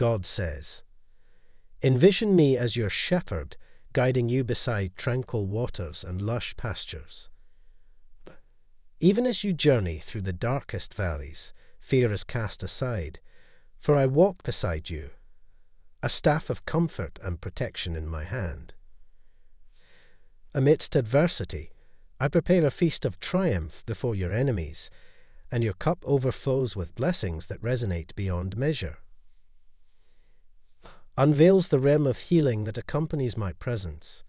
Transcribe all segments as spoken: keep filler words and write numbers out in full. God says, "Envision me as your shepherd, guiding you beside tranquil waters and lush pastures. Even as you journey through the darkest valleys, fear is cast aside, for I walk beside you, a staff of comfort and protection in my hand. Amidst adversity, I prepare a feast of triumph before your enemies, and your cup overflows with blessings that resonate beyond measure. Unveils the realm of healing that accompanies my presence.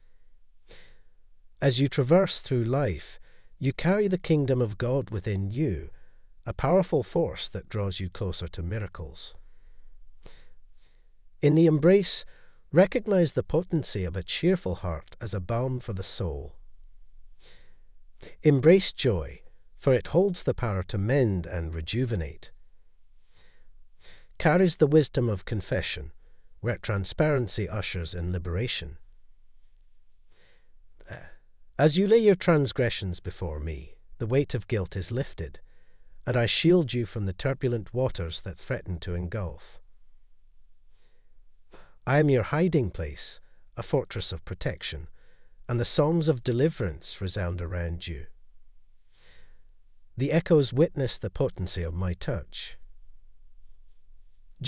As you traverse through life, you carry the kingdom of God within you, a powerful force that draws you closer to miracles. In the embrace, recognize the potency of a cheerful heart as a balm for the soul. Embrace joy, for it holds the power to mend and rejuvenate. Carries the wisdom of confession, where transparency ushers in liberation. As you lay your transgressions before me, the weight of guilt is lifted, and I shield you from the turbulent waters that threaten to engulf. I am your hiding place, a fortress of protection, and the songs of deliverance resound around you. The echoes witness the potency of my touch.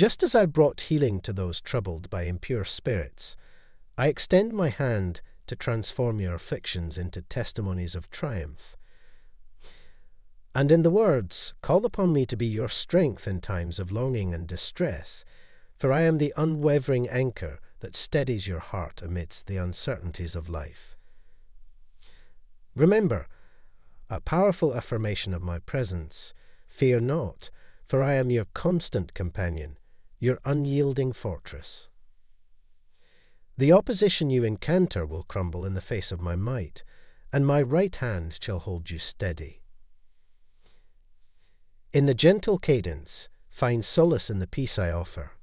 Just as I brought healing to those troubled by impure spirits, I extend my hand to transform your afflictions into testimonies of triumph. And in the words, call upon me to be your strength in times of longing and distress, for I am the unwavering anchor that steadies your heart amidst the uncertainties of life." Remember, a powerful affirmation of my presence, "Fear not, for I am your constant companion, your unyielding fortress. The opposition you encounter will crumble in the face of my might, and my right hand shall hold you steady." In the gentle cadence, find solace in the peace I offer.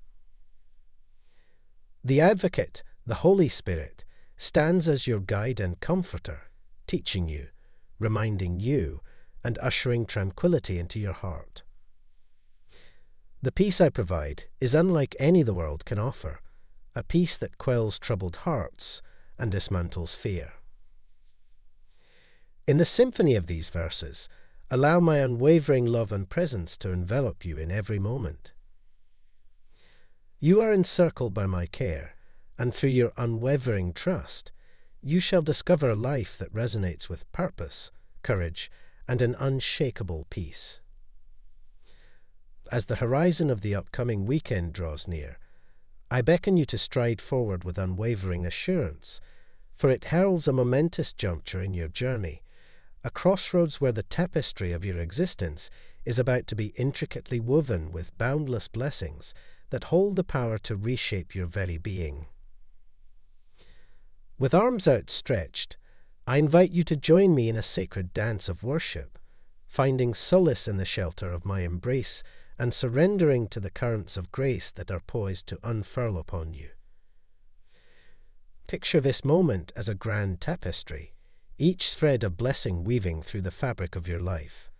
The Advocate, the Holy Spirit, stands as your guide and comforter, teaching you, reminding you, and ushering tranquility into your heart. The peace I provide is unlike any the world can offer, a peace that quells troubled hearts and dismantles fear. In the symphony of these verses, allow my unwavering love and presence to envelop you in every moment. You are encircled by my care, and through your unwavering trust, you shall discover a life that resonates with purpose, courage, and an unshakable peace. As the horizon of the upcoming weekend draws near, I beckon you to stride forward with unwavering assurance, for it heralds a momentous juncture in your journey, a crossroads where the tapestry of your existence is about to be intricately woven with boundless blessings that hold the power to reshape your very being. With arms outstretched, I invite you to join me in a sacred dance of worship, finding solace in the shelter of my embrace and surrendering to the currents of grace that are poised to unfurl upon you. Picture this moment as a grand tapestry, each thread a blessing weaving through the fabric of your life.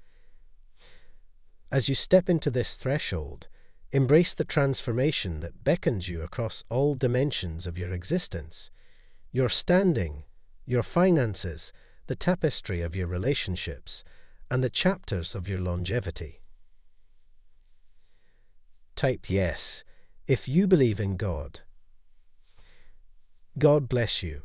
As you step into this threshold, embrace the transformation that beckons you across all dimensions of your existence, your standing, your finances, the tapestry of your relationships, and the chapters of your longevity. Type yes if you believe in God. God bless you,